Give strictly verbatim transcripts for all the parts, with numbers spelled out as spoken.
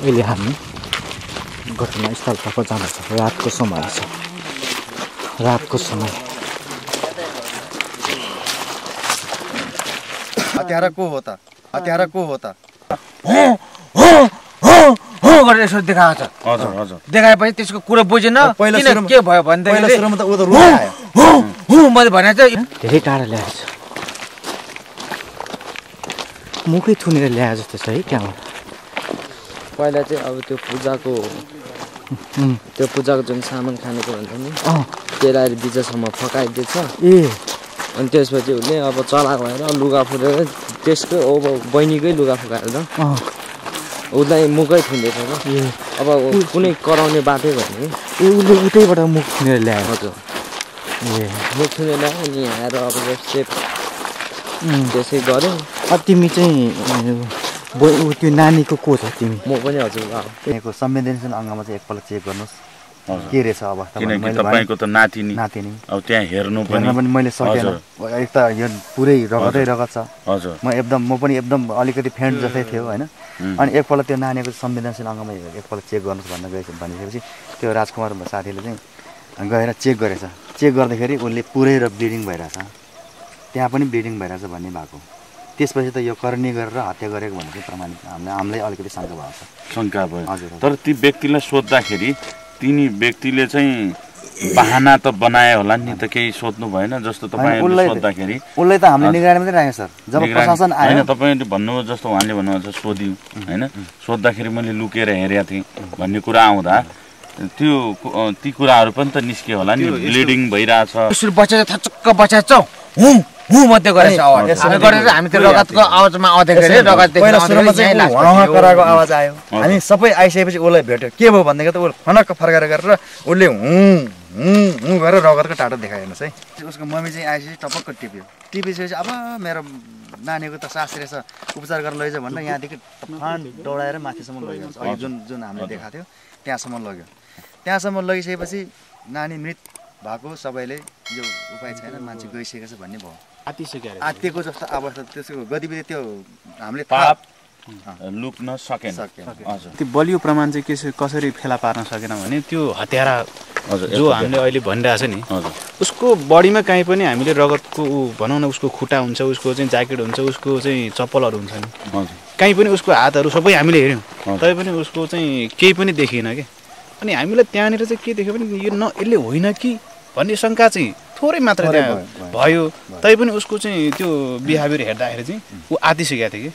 इसलिए हम घटनास्थल तक जाना चाहिए। रात को समय है, रात को समय हत्यारा को होता हत्यारा को होता हो हो हो हो गरेर यसो देखाउँछ। हजुर हजुर देखाएपछि त्यसको कुरा बुझेन किन के भयो भन्दै पहिलो सुरुमा त उ त रुन आयो। हो हो मैले भने चाहिँ धेरै टाढा ल्याएछ, मुखै थुनेर ल्याए जस्तो छ है। क्यामा पहिला चाहिँ अब त्यो पूजाको त्यो पूजाको जुन सामान खानेको भन्छ नि त्यसलाई बिजसम्म फकाइदिएछ। ए अनि त्यसपछि उसले अब चला गएर लुगा फुरेर त्यसको अब बहिनीकै लुगा फुकाएर त उसलाई मुखै थुन्दैछ। अब कुनै कराउने बाटै भयो कि उसले उतैबाट मुख थुनेर ल्याएको थियो। ए मुख थुनेर ल्यायो अनि आएर अब सेप त्यसै गऱ्यो। अब तिमी चाहिँ त्यो नानीको को छ तिमी? म पनि हजुर संवेदनशील अङ्गमा चाहिँ एकपल्ट चेक गर्नुहोस् के रहेछ अवस्था। किनकि तपाईँको त नातिनी नातिनी अब त्यहाँ हेर्नु पनि मैले सकेन। एक त यो पुरै रगतै रगत छ। हजुर म एकदम म पनि एकदम अलिकति फेन्ट जस्तै थियो होइन। अनि एकपल्ट त्यो नानीको संवेदनशील अङ्गमा एकपल्ट चेक गर्नुहोस् भन्न गएछ भनिसकेपछि त्यो राजकुमार साथीले चाहिँ गएर चेक गरेछ। चेक गर्दाखेरि उसले पुरै र ब्लिडिङ भइरहेछ, त्यहाँ पनि ब्लिडिङ भइरहेछ भन्ने भएको। त्यसपछि त यो करणी गरेर हत्या गरेको भनेको प्रमाणित हामीलाई हामीलाई अलिकति शङ्का भएको छ। शङ्का भयो हजुर। तर ती व्यक्तिलाई सोद्धाखेरि तिनी व्यक्तिले चाहिँ बहाना त बनायो होला नि त, केही सोध्नु भएन जस्तो तपाईँले सोध्दाखेरि उसलाई त हामीले निगरानीमा नै राखेको सर। जब प्रशासन आयो हैन तपाईले भन्नुभयो जस्तो उहाँले भन्नुभयो छ सोधियो हैन, सोध्दाखेरि मैले लुकेर हेरेको थिएँ भन्ने कुरा आउँदा त्यो ती कुराहरु पनि त निस्के होला नि। ब्लिडिङ भइराछ, यसरी बच्चा थचक्क बच्चा छौ हुँ हुँ मते गरेछ आवाज। यसरी गरेर हामी त्यो रगतको आवाजमा आउँदाखेरि रगत देख्न आउँदै चाहिँ हङ कराको आवाज आयो। हामी सबै आइसकेपछि उसलाई भेट्यो के भयो भन्दाखेरि त उसले फनक्क फर्केर गरेर उसले हुँ हुँ हुँ गरेर रगतको टाटो देखाएनस् है। उसको मम्मी चाहिँ आइसकेपछि टपक्क टिप्यो, टिपिसकेपछि अब मेरो नानीको त सास रहेछ उपचार गरेर लैजा भनेर यहाँदेखि टफान दौडाएर माथिसम्म लग्यो। अघि जुन जुन हामीले देखाएको थियो त्यहाँसम्म लग्यो। त्यहाँसम्म लगिसकेपछि नानी मृत भएको सबैले यो उपाय छैन मान्छे गइसकेको छ भन्ने भयो। आत्तिएको जस्तो अवस्था त्यसको गतिविधि त्यो हामीले थाहा लुक्न सकेन। त्यो बलियो प्रमाण चाहिँ के कसरी फेला पार्न सकेन भने त्यो हत्यारा जो हामीले अहिले भनिरहेको छ नि उसको बडीमा काहीँ पनि हामीले रगतको भनौँ न उसको खुट्टा हुन्छ, उसको चाहिँ ज्याकेट हुन्छ, उसको चाहिँ चप्पलहरू हुन्छ नि काहीँ पनि, उसको हातहरू सबै हामीले हेऱ्यौँ तै पनि उसको चाहिँ केही पनि देखिएन क्या। अनि हामीलाई त्यहाँनिर चाहिँ के देख्यो भने यो न यसले होइन कि भन्ने शङ्का चाहिँ थोरै मात्र त्यहाँ भयो। तैपनि उसको चाहिँ त्यो बिहेभियर हेर्दाखेरि चाहिँ ऊ आतिसकेको थियो कि।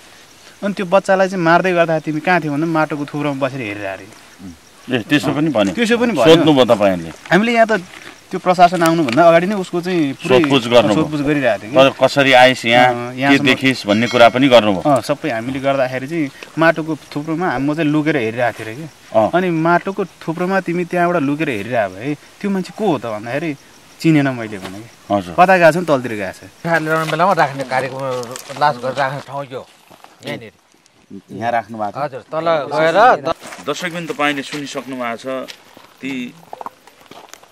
अनि त्यो बच्चालाई चाहिँ मार्दै गर्दा तिमी कहाँ थियो भन्दा माटोको थुप्रोमा बसेर हेरिरहेको थिएँ। त्यसो पनि भन्यो त्यसो पनि भन्नुभयो तपाईँहरूले। हामीले यहाँ त त्यो प्रशासन आउनुभन्दा अगाडि नै उसको चाहिँ सोधपुछ गर्नु सोधपुछ गरिरहेको थियो। कसरी आइस यहाँ के देखिस् भन्ने कुरा पनि गर्नुभयो। सबै हामीले गर्दाखेरि चाहिँ माटोको थुप्रोमा म चाहिँ लुकेर हेरिरहेको थिएँ कि। अनि माटोको थुप्रोमा तिमी त्यहाँबाट लुकेर हेरिरहेको भए त्यो मान्छे को हो त भन्दाखेरि चिनेन मैले भने कि। हजुर कता गएको छ नि तलतिर गएको छ। ल्याउने बेलामा राख्ने कार्यक्रम लास गरेर राख्ने ठाउँ यो यहाँनिर यहाँ राख्नु भएको। हजुर तल गएर दर्शक बिन तपाईँले सुनिसक्नु भएको छ ती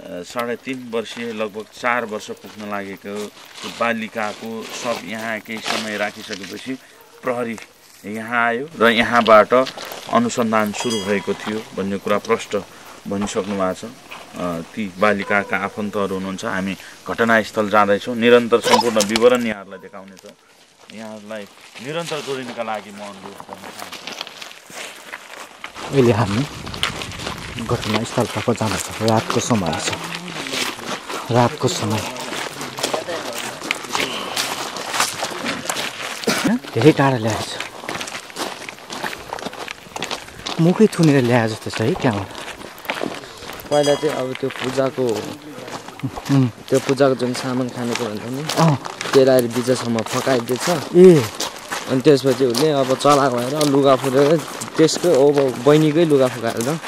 साढे तीन वर्षीय लगभग चार वर्ष पुग्न लागेको बालिकाको सब यहाँ केही समय राखिसकेपछि प्रहरी यहाँ आयो र यहाँबाट अनुसन्धान सुरु भएको थियो भन्ने कुरा प्रष्ट भनिसक्नु भएको छ। ती बालिकाका आफन्तहरू हुनुहुन्छ। हामी घटनास्थल जाँदैछौँ, निरन्तर सम्पूर्ण विवरण यहाँहरूलाई देखाउनेछ। यहाँहरूलाई निरन्तर जोडिनका लागि म अनुरोध गर्न चाहन्छु। अहिले हामी घटनास्थल तक जान सक्छ। रातको समय छ, रातको समय धेरै टाढा ल्याएछ, मुखै थुनेर ल्याए जस्तो छ है। त्यहाँ पहिला चाहिँ अब त्यो पूजाको त्यो पूजाको जुन सामान खानेको भन्छ नि त्यसलाई बिजसम्म फकाइदिएछ। ए अनि त्यसपछि उसले अब चला गएर लुगा फुरेर त्यसको अब बहिनीकै लुगा फुकाएर त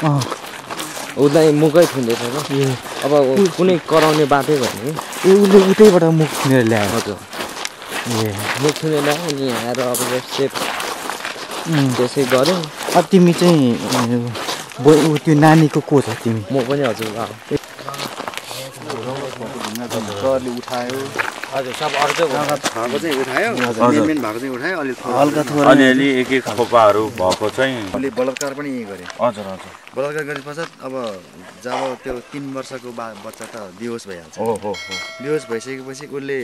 उसलाई मुखै थुन्दैछ। अब कुनै कराउने बाटै भयो कि उसले उतैबाट मुख थुनेर ल्याएको थियो। ए मुख थुनेर ल्यायो अनि आएर अब सेप त्यसै गऱ्यो। अब तिमी चाहिँ त्यो नानीको को छ तिमी? म पनि हजुर अरूले उठायो हजुर सब अरूले भएको चाहिँ उठायो मेन मेन भएको चाहिँ उठायो अलि हल्का थोरै अलिअलि एक एक खोपाहरु भएको चाहिँ अलि बलात्कार पनि गरे हजुर हजुर बलात्कार गरेपछि अब जब त्यो तीन वर्षको बच्चा त बेहोस भइहाल्छ हो हो हो बेहोस भइसकेपछि उले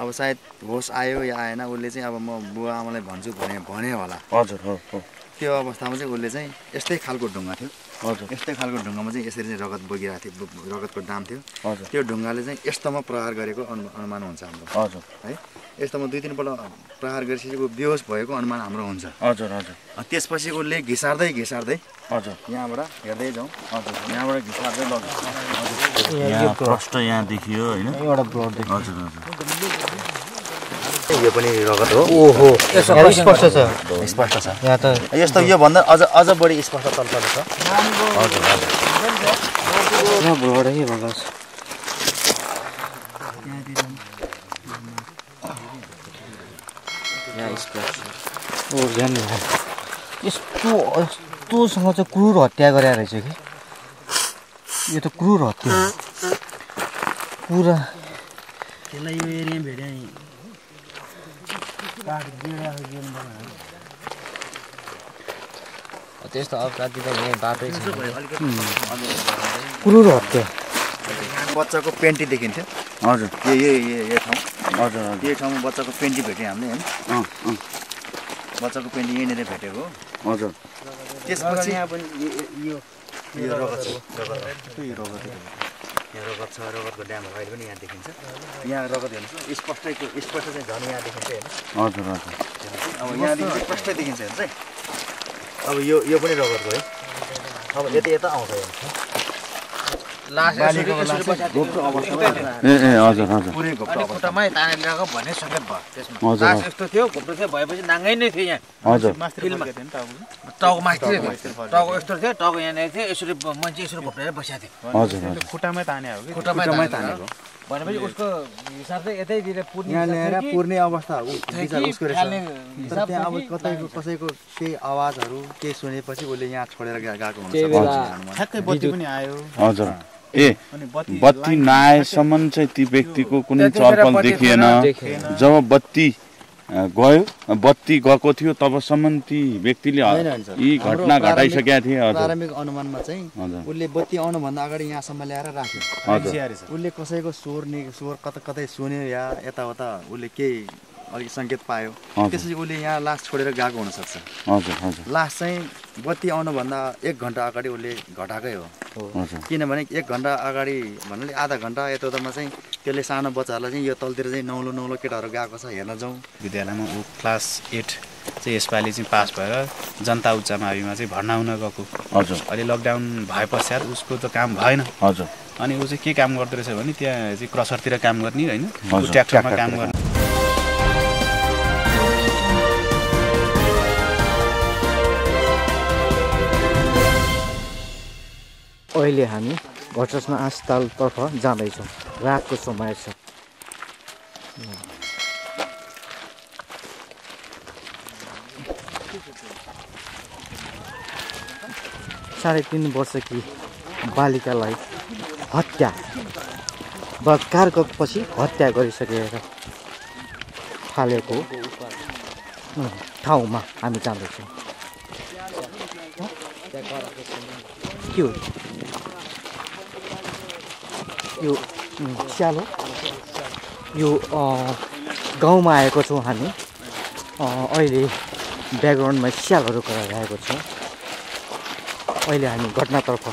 अब सायद होश आयो या आएन उले चाहिँ अब म बुवा आमालाई भन्छु भने भने होला हजुर हो हो त्यो अवस्थामा चाहिँ उले चाहिँ यस्तै खालको ढुङ्गा थियो हजुर यस्तै खालको ढुङ्गामा चाहिँ यसरी चाहिँ रगत बगिरहेको थियो रगतको दाम थियो हजुर त्यो ढुङ्गाले चाहिँ यस्तोमा प्रहार गरेको अनुमान हुन्छ हाम्रो हजुर है यस्तोमा दुई तीन पल्ट प्रहार गरिसकेको बेहोस भएको अनुमान हाम्रो हुन्छ हजुर हजुर त्यसपछि उसले घिसार्दै घिसार्दै हजुर यहाँबाट हेर्दै जाउँ हजुर यहाँबाट घिसार्दै लग्यो यहाँ प्रष्ट यहाँ देखियो हैन एउटा ब्लड देखियो हजुर हजुर यो पनि रगत हो ओहो यसो स्पष्ट छ स्पष्ट छ यहाँ त यस्तो यो भन्दा अझ अझ बढी स्पष्ट चलचल छ हजुर हजुर यो ब्लड है बगास यहाँ स्पष्ट ओ जान यस्तो यस्तोसँग चाहिँ क्रूर हत्या गरे रहेछ कि यो त क्रूर हत्या पुरा त्यसलाई यो एरिया भेट्याइ त्यस्तो अवकाति त यहाँ बाटै छ क्रूर हत्या बच्चाको पेन्टी देखिन्थ्यो हजुर यो यो ठाउँ हजुर यो ठाउँमा बच्चाको पेन्टी भेट्यो हामीले होइन बच्चाको पेन्टी यहीँनिर भेटेको हजुर त्यसपछि यहाँ पनि यो यो रगत यो रगत यहाँ रगत छ रगतको ड्याम अहिले पनि यहाँ देखिन्छ यहाँ रगत हेर्नुहोस् स्पष्ट स्पष्ट चाहिँ झन् यहाँ देखिन्छ हेर्नुहोस् हजुर हजुर अब यहाँदेखि स्पष्ट देखिन्छ हेर्नुहोस् है अब यो यो पनि रगतको है अब यता यता आउँछ पुर्ने अवस्था कसैको केही आवाजहरू केही सुनेपछि उसले यहाँ छोडेर गएको हुन्छ ए बत्ती नआएसम्म चाहिँ ती व्यक्तिको कुनै चलपल देखिएन जब बत्ती गयो बत्ती गएको थियो तबसम्म ती व्यक्तिले यी घटना घटाइसकेका थिए प्रारम्भिक अनुमानमा चाहिँ उसले बत्ती आउनुभन्दा अगाडि यहाँसम्म ल्याएर राख्यो उसले कसैको स्वर स्वर कतै कतै सुन्यो या यताउता उसले केही अलिक सङ्केत पायो त्यसपछि उसले यहाँ लास छोडेर गएको हुनसक्छ हजुर हजुर लास चाहिँ बत्ती आउनुभन्दा एक घन्टा अगाडि उसले घटाएकै हो किनभने एक घन्टा अगाडि भन्नाले आधा घन्टा यताउतामा चाहिँ त्यसले सानो बच्चाहरूलाई चाहिँ यो तलतिर चाहिँ नौलो नौलो केटाहरू गएको छ हेर्न जाउँ विद्यालयमा ऊ क्लास एट चाहिँ यसपालि चाहिँ पास भएर जनता उच्च माविमा चाहिँ भर्ना हुन गएको हजुर अहिले लकडाउन भए पश्चात उसको त काम भएन हजुर अनि ऊ चाहिँ के काम गर्दो रहेछ भने त्यहाँ चाहिँ क्रसरतिर काम गर्ने होइन ट्र्याक्टरमा काम गर्ने अहिले हामी घटरस्ना अस्पतालतर्फ जाँदैछौँ रातको समय छ साढे तीन वर्षकी बालिकालाई हत्या बलात्कारको पछि हत्या गरिसकेर फालेको ठाउँमा हामी जाँदैछौँ के हो यो स्यालो यो गाउँमा आएको छौँ हामी अहिले ब्याकग्राउन्डमा स्यालहरू गराइरहेको छौँ अहिले हामी घटनातर्फ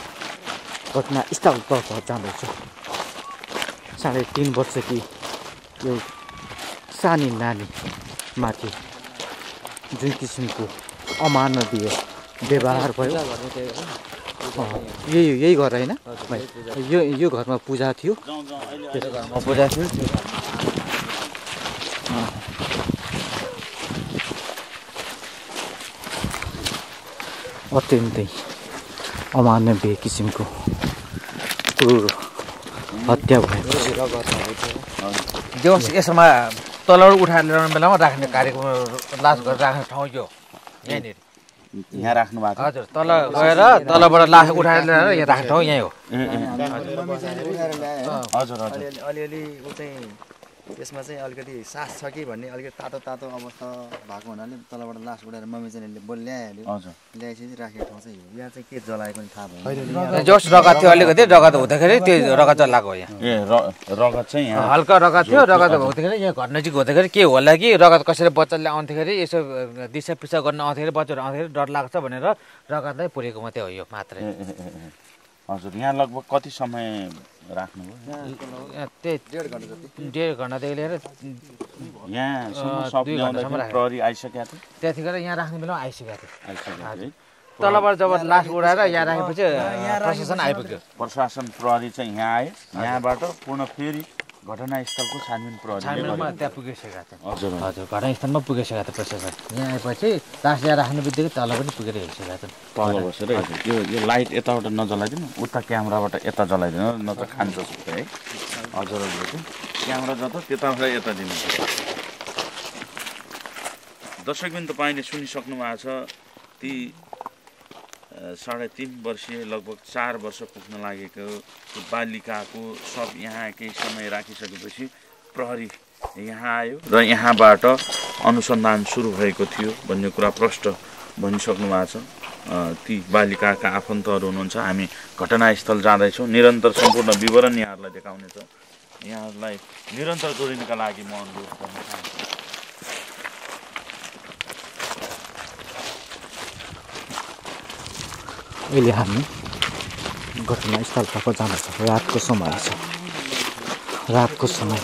घटनास्थलतर्फ जाँदैछौँ साढे तीन वर्षकी यो सानी नानीमाथि जुन किसिमको अमानवीय व्यवहार भयो यही यही घर होइन यो यो घरमा पूजा थियो घरमा पूजा थियो अत्यन्तै अमानवीय किसिमको क्रूर हत्या भएको जस यसमा तलबाट उठाएर ल्याउने बेलामा राख्ने कार्यक्रम लास गरेर राख्ने ठाउँ यो यहाँनिर यहाँ राख्नु भएको हजुर तल गएर तलबाट लाख उठाएर ल्याएर यहाँ राख्नु हो यही हो हजुर हजुर अलिअलि उ चाहिँ यसमा चाहिँ अलिकति सास छ कि भन्ने अलिकति तातो तातो अवस्था भएको हुनाले तलबाट लास उठाएर मम्मी चाहिँ ल्याएले हजुर ल्याएपछि राखेको ठाउँ चाहिँ हो यहाँ चाहिँ के जलाएको नि थाहा भएन जस्ट रगत थियो अलिकति रगत हुँदाखेरि त्यो रगत जलाको हो यहाँ ए रगत चाहिँ यहाँ हल्का रगत थियो रगत हुँदाखेरि यहाँ घट्नजिक हुँदाखेरि के होला कि रगत कसैले बच्चाले आउँदाखेरि यसो दिशा पिसा गर्न आउँदाखेरि बच्चाहरू आउँदाखेरि डर लाग्छ भनेर रगतलाई पुरेको मात्रै हो यो मात्रै हजुर यहाँ लगभग कति समय राख्नु डेढ घण्टा डेढ घण्टादेखि लिएर त्यतिखेर यहाँ राख्ने बेला आइसकेको थियो तलबाट जब लास उडाएर यहाँ राखेपछि प्रशासन आइपुग्यो प्रशासन प्रहरी चाहिँ यहाँ आए यहाँबाट पुनः फेरि घटनास्थलको छानबिन प्रहरीमा त्यहाँ पुगिसकेका थिए हजुर हजुर घटनास्थलमा पुगिसकेका थिए प्रशासन यहाँ आएपछि लास यहाँ राख्ने बित्तिकै तल पनि पुगेर हिँडिसकेका थिए तल बसेर यो यो लाइट यताबाट नजलाइदिनु उता क्यामेराबाट यता जलाइदिनु न त खान्छ है हजुर हजुर क्यामेरा जता त्यताबाट यता दिनुपर्छ। दर्शकबिन तपाईँले सुनिसक्नु भएको छ ती साढे तीन वर्षीय लगभग चार वर्ष पुग्न लागेको बालिकाको सब यहाँ केही समय राखिसकेपछि प्रहरी यहाँ आयो र यहाँबाट अनुसन्धान सुरु भएको थियो भन्ने कुरा प्रष्ट भनिसक्नु भएको छ। ती बालिकाका आफन्तहरू हुनुहुन्छ, हामी घटनास्थल जाँदैछौँ, निरन्तर सम्पूर्ण विवरण यहाँहरूलाई देखाउनेछ। यहाँहरूलाई निरन्तर जोडिनका लागि म अनुरोध गर्न चाहन्छु। अहिले हामी घटनास्थलतर्फ जाँदैछ। रातको समय छ, रातको समय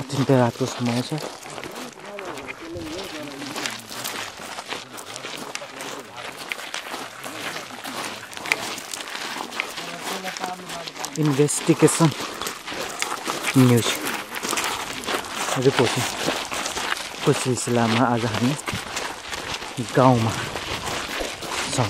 अत्यन्तै रातको समय छ। इन्भेस्टिगेसन न्युज रिपोर्टिङ को सिलसिलामा आज हामी गाउँमा छौँ।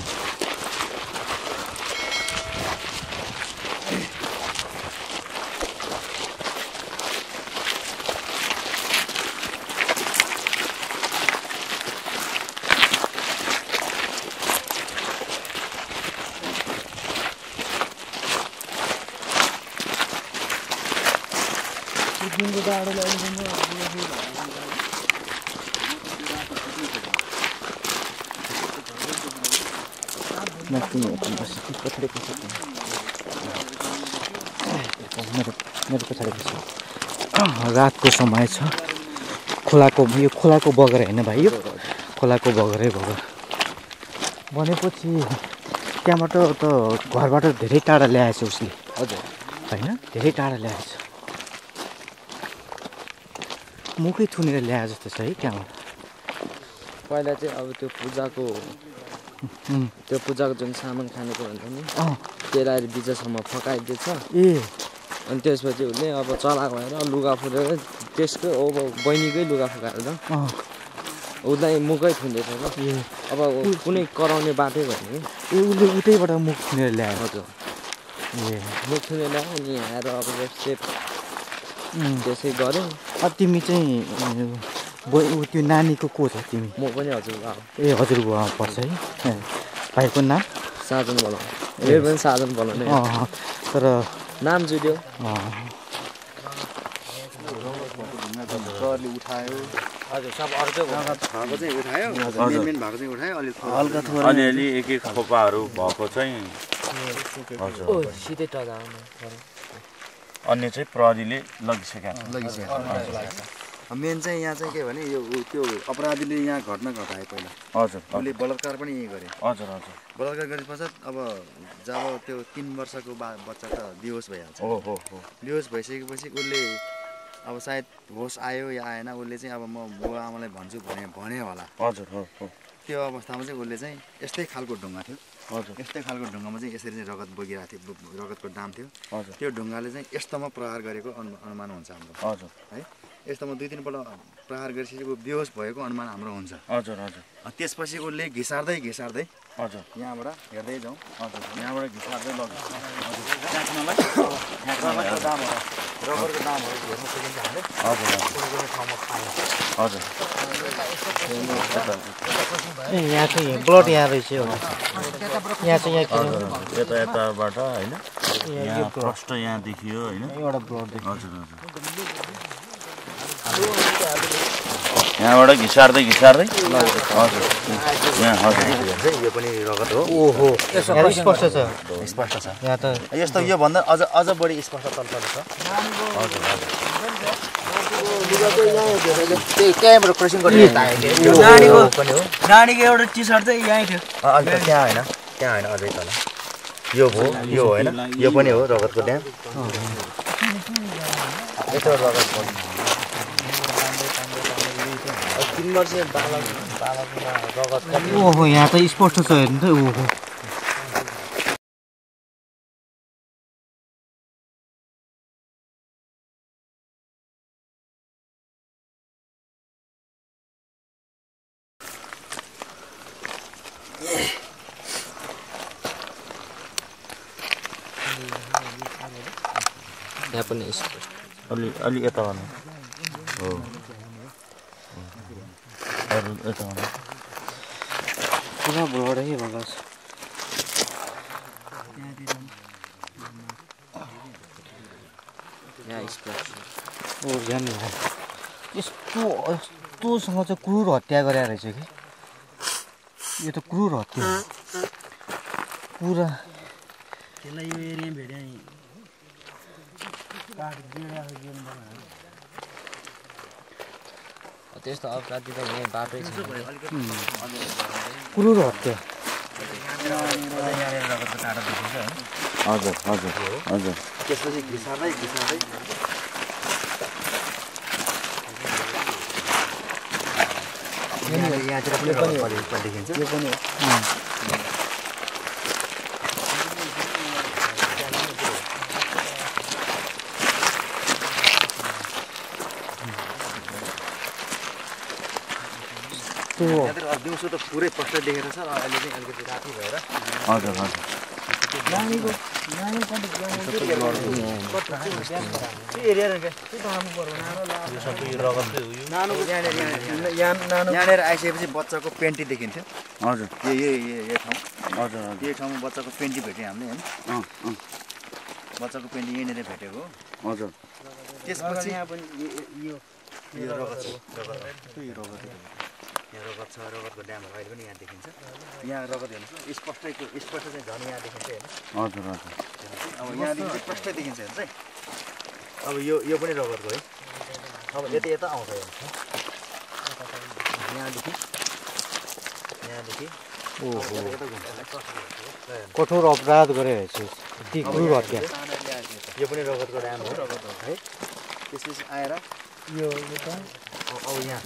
रातको समय छ, खोलाको यो खोलाको बगर होइन भाइ, यो खोलाको बगरै बगर भनेपछि त्यहाँबाट त घरबाट धेरै टाढा ल्याएछ उसले, हजुर होइन धेरै टाढा ल्याएछ, मुखै थुनेर ल्याए जस्तो छ है। त्यहाँबाट पहिला चाहिँ अब त्यो पूजाको त्यो पूजाको जुन सामान खानेको भन्छ नि त्यसलाई बिजसम्म फकाइदिएछ ए अनि त्यसपछि उसले अब चलाएको भएर लुगा फुटेर त्यसकै अब बहिनीकै लुगा फुकाएर त उसलाई मुखै थुन्दैछ ल। अब कुनै कराउने बाटै भयो नि ए उसले उतैबाट मुख थुनेर ल्याएको छ ए मुख थुनेर ल्यायो अनि आएर अब सेप त्यसै गऱ्यो। अब तिमी चाहिँ त्यो नानीको को छ तिमी? म पनि हजुरबुवा ए हजुरबुवा पर्छ है। भाइको नाम? साधन बोलाउँ ए पनि साधन बोलाउने तर नाम जुड्यो। उठायो अलिअलि एक एक खोपाहरू भएको चाहिँ अन्य चाहिँ प्रहरीले लगिसक्यो लगिसक्यो। मेन चाहिँ यहाँ चाहिँ के भने यो त्यो अपराधीले यहाँ घटना घटायो पहिला, हजुर उसले बलात्कार पनि गरे, हजुर हजुर बलात्कार गरे पश्चात अब जब त्यो तिन वर्षको बा बच्चा त बेहोस भइहाल्छ, हो हो हो बेहोस भइसकेपछि उसले अब सायद होस आयो या आएन उसले चाहिँ अब म बुवा आमालाई भन्छु भने भने होला, हजुर हो हो त्यो अवस्थामा चाहिँ उसले चाहिँ यस्तै खालको ढुङ्गा थियो, हजुर यस्तै खालको ढुङ्गामा चाहिँ यसरी चाहिँ रगत बगिरहेको थियो, रगतको डाम थियो, हजुर त्यो ढुङ्गाले चाहिँ यस्तोमा प्रहार गरेको अनुमान हुन्छ हाम्रो, हजुर है यस्तोमा दुई तिनपल्ट प्रहार गरिसकेपछि ऊ बेहोस भएको अनुमान हाम्रो हुन्छ, हजुर हजुर त्यसपछि उसले घिसार्दै घिसार्दै हजुर यहाँबाट हेर्दै जाउँ, हजुर यहाँबाट घिसार्दै लग्यो रबर के दाम हेर्न सकिन्छ हामीले। हजुर ठाउँमा पाइन्छ। हजुर यहाँ चाहिँ ब्लड यहाँ रहेछ हो। यहाँ चाहिँ यहाँ यता यताबाट हैन यहाँ प्रष्ट यहाँ देखियो हैन एउटा ब्लड देखियो। हजुर हजुर यहाँबाट घिसार्दै घिसार्दै हजुर यहाँ हजुर यो पनि रगत हो। ओहो यहाँ स्पष्ट छ स्पष्ट छ यहाँ त यस्तो यो भन्दा अझ अझ बढी स्पष्ट तलतल छ। हजुर हजुर त्यही क्यामेरा क्रसिङ गर्ने यो नानीको पनि हो। नानीको एउटा टी सर्ट चाहिँ यहीँ थियो अहिले त्यहाँ हैन त्यहाँ हैन अझै तल यो हो यो हैन यो पनि हो रगतको ड्याम यस्तो रगत पनि ओहो यहाँ त स्पष्ट छ हेर्नु त। ओहो यहाँ पनि स्पष्ट अलि अलि यता भन्नु हो पूरा ब्लड है बस। ओ जान यस्तो यस्तोसँग चाहिँ क्रूर हत्या गरेर रहेछ कि यो त क्रूर हत्या पुरा त्यसलाई यो एरिया भेट्याइ काट दिएरा गेम बनायो त्यस्तो अपराधी त यहाँ बाटै छ क्रूर हत्या। हजुर हजुर हजुर त्यसपछि घिसार्दै घिसार्दै यहाँतिर पनि देखिन्छ यो पनि दिउँसो त पुरै पस्ट देखेर छ र अहिले चाहिँ अलिकति राति भएर। हजुर हजुर यहाँनिर आइसकेपछि बच्चाको पेन्टी देखिन्थ्यो। हजुर यो ठाउँ हजुर यो ठाउँमा बच्चाको पेन्टी भेट्यो हामीले होइन बच्चाको पेन्टी यहीँनिर भेटेको। हजुर त्यसपछि यहाँ पनि यो रगत यो रगत यहाँ रगत छ रगतको ड्यामहरू अहिले पनि यहाँ देखिन्छ। यहाँ रगत हेर्नुहोस् स्पष्ट स्पष्ट चाहिँ झन् यहाँ देखिन्छ होइन। हजुर हजुर अब यहाँदेखि स्पष्ट देखिन्छ हेर्नु चाहिँ अब यो यो पनि रगतको है। अब यता यता आउँछ यहाँदेखि यहाँदेखि ओहो कठोर अपराध गरेछ ती क्रूर हत्या यो पनि रगतको ड्याम हो रगत है। त्यसपछि आएर यो यता अब यहाँ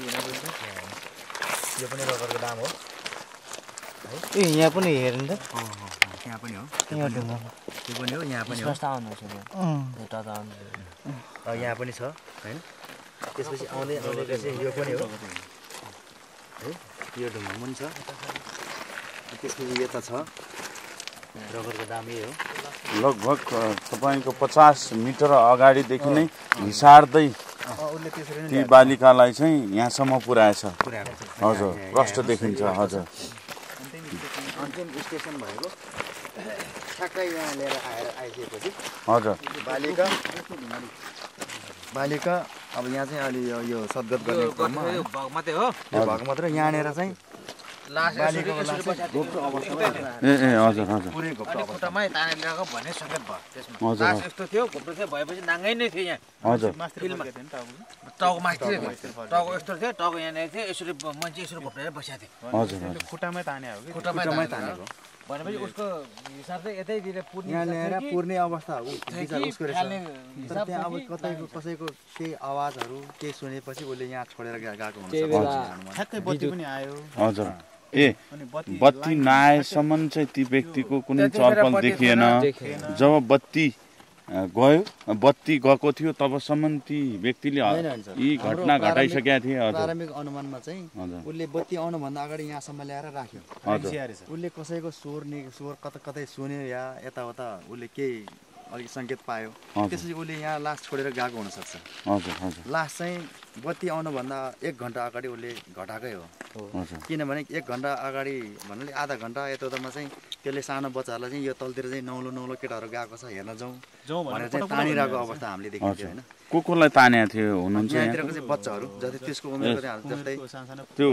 यो पनि रगतको दाम हो ए यहाँ पनि हेर्नु त यहाँ पनि हो यो पनि हो यहाँ पनि हो यहाँ पनि छ हैन। त्यसपछि आउँदै आउँदै यो पनि हो है यो ढुङ्गा पनि छ। त्यसपछि यता छ रगतको दाम यही हो। लगभग तपाईँको पचास मिटर अगाडिदेखि नै हिसार्दै ती बालिकालाई चाहिँ यहाँसम्म पुऱ्याएछ। हजुर प्रष्ट देखिन्छ। हजुर अन्तिम स्टेसन भएको ठ्याक्कै यहाँ लिएर आएर आइसकेपछि हजुर बालिका बालिका अब यहाँ चाहिँ अलि यो सद्गत गर्ने क्रममा भाग मात्रै हो यो भाग मात्रै यहाँनिर चाहिँ पुर्ने अवस्था हो। कसैको केही आवाजहरू केही सुनेपछि उसले यहाँ छोडेर गएको हुन्छ। ए बत्ती नआएसम्म चाहिँ ती व्यक्तिको कुनै चलफल देखिएन। जब बत्ती गयो बत्ती गएको थियो तबसम्म ती व्यक्तिले यी घटना घटाइसकेका थिए। प्रारम्भिक अनुमानमा चाहिँ उसले बत्ती आउनुभन्दा अगाडि यहाँसम्म ल्याएर राख्यो। उसले कसैको स्वर नि स्वर कता कतै सुन्यो या यताउता उसले केही अलि संकेत पायो त्यसपछि उले यहाँ लास छोडेर गएको हुन सक्छ। हजुर हजुर लास चाहिँ बत्ती आउनु भन्दा एक घण्टा अगाडि उले घटाकै हो। किनभने एक घण्टा अगाडि भन्नाले आधा घण्टा यताउतामा चाहिँ त्यसले सानो बच्चाहरुलाई चाहिँ यो तलतिर चाहिँ नौलो नौलो केटाहरु गएको छ हेर्न जाऊ जाऊ भनेर चाहिँ तानिरहेको अवस्था हामीले देखेको थियो हैन। को कोलाई तानेको थियो हुनुहुन्छ यहाँ यतिरको चाहिँ बच्चाहरु जति त्यसको उमेरको जस्तै त्यो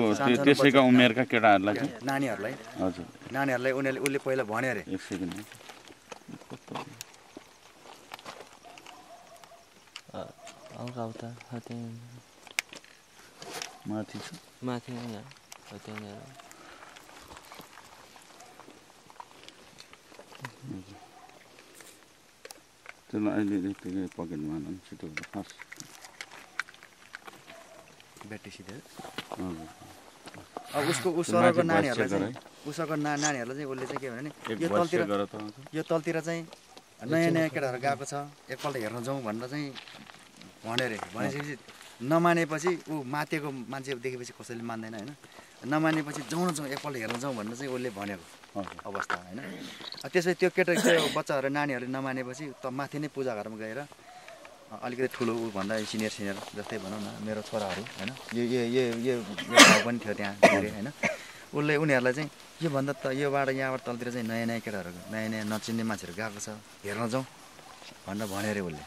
त्यसैका उमेरका केटाहरुलाई नानीहरुलाई। हजुर नानीहरुलाई उनीले उले पहिला भने रे एक सेकेन्ड आउँका उता हते माथि छ माथि यहाँ हते यहाँ त्यसले अहिले यतिकै पकेटमा हाल्नु छिटो फर्स्ट ब्याट्री सिधै अब उसको उसको नानीहरुलाई चाहिँ उसको ना नानीहरुलाई चाहिँ उले चाहिँ के भने यो तलतिर यो तलतिर चाहिँ नयाँ नयाँ केटाहरु गएको छ एकपल्ट हेर्न जाउँ भनेर चाहिँ भनेर भनेपछि नमानेपछि ऊ मातेको मान्छे देखेपछि कसैले मान्दैन हैन। नमानेपछि जाउँ न जाउँ एकपल्ट हेर्न जाउँ भनेर चाहिँ उले भनेको अवस्था हैन। त्यसै त्यो केटा त्यो बच्चाहरु नानीहरुले नमानेपछि त माथि नै पूजा घरमा गएर अलिकति ठुलो ऊ भन्दा सिनियर सिनियर जस्तै भनौँ न मेरो छोराहरु हैन यो यो यो भाउ पनि थियो त्यहाँ हैन उले उनीहरुलाई चाहिँ यो भन्दा त योबाट यहाँबाट तलतिर चाहिँ नयाँ नयाँ केटाहरु नयाँ नयाँ नचिन्ने मान्छेहरु गएको छ हेर्न जाउँ भनेर भनेर उले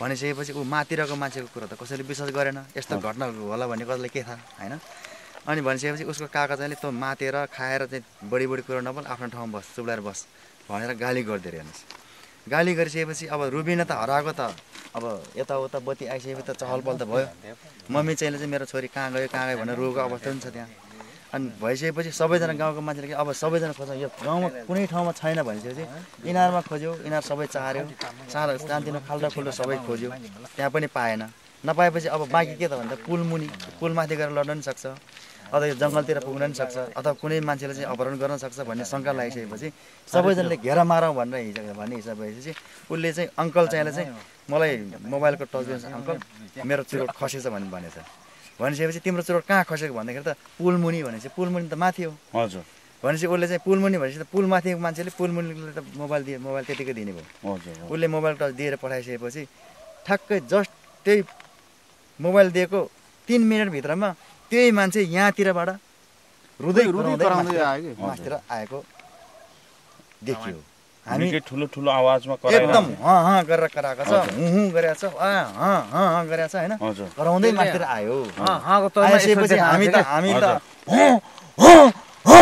भनिसकेपछि ऊ माथिरको मान्छेको कुरा त कसैले विश्वास गरेन यस्तो घटना होला भन्ने कसैले के थाहा हैन। अनि भनिसकेपछि उसको काका चाहिँ तँ मातेर खाएर चाहिँ बढी बढी कुरा नबोल आफ्नो ठाउँमा बस चुप्लाएर बस भनेर गाली गरिदिएर हेर्नुहोस्। गाली गरिसकेपछि अब रुबिना त हराएको त अब यताउता बत्ती आइसकेपछि त चहलपहल त भयो। मम्मी चाहिँले चाहिँ मेरो छोरी कहाँ गयो कहाँ गयो भनेर रोएको अवस्था पनि छ त्यहाँ। अनि भइसकेपछि सबैजना गाउँको मान्छेले अब सबैजना खोज्छ यो गाउँमा कुनै ठाउँमा छैन भनिसकेपछि इनारमा खोज्यो इनार सबै चार्यो चार चान्दिनो खाल्डो खुल्डो सबै खोज्यो त्यहाँ पनि पाएन। नपाएपछि अब बाँकी के त भन्दा पुल मुनि पुलमाथि गएर लड्न पनि सक्छ अथवा जङ्गलतिर पुग्न पनि सक्छ अथवा कुनै मान्छेले चाहिँ अपहरण गर्न सक्छ भन्ने शङ्का लागिसकेपछि सबैजनाले घेरा मारौँ भनेर हिजो भन्ने हिसाब भएपछि उसले चाहिँ अङ्कल चाहिँलाई चाहिँ मलाई मोबाइलको टच गर्छ अङ्कल मेरो चुरोट खसेछ भन्ने भनेछ। भनिसकेपछि तिम्रो चुरोट कहाँ खसेको भन्दाखेरि त पुलमुनि भनेपछि पुलमुनि त माथि हो। हजुर भनेपछि उसले चाहिँ पुलमुनि भनेपछि त पुल माथिको मान्छेले पुलमुनिले त मोबाइल दिए मोबाइल त्यतिकै दिने भयो। हजुर उसले मोबाइल टच दिएर पठाइसकेपछि ठ्याक्कै जस्ट त्यही मोबाइल दिएको तिन मिनटभित्रमा त्यही मान्छे यहाँतिरबाट रुँदै रुँदै मासतिर आएको देखियो। हामी के ठुलो ठुलो आवाजमा करायो एकदम हँ हँ गरेर कराएको छ हुँ हुँ गरेछ आ हँ हँ हँ गरेछ हैन कराउँदै मासतिर आयो। हँ हँ को तर्मा यसपछि हामी त हामी त हो हो हो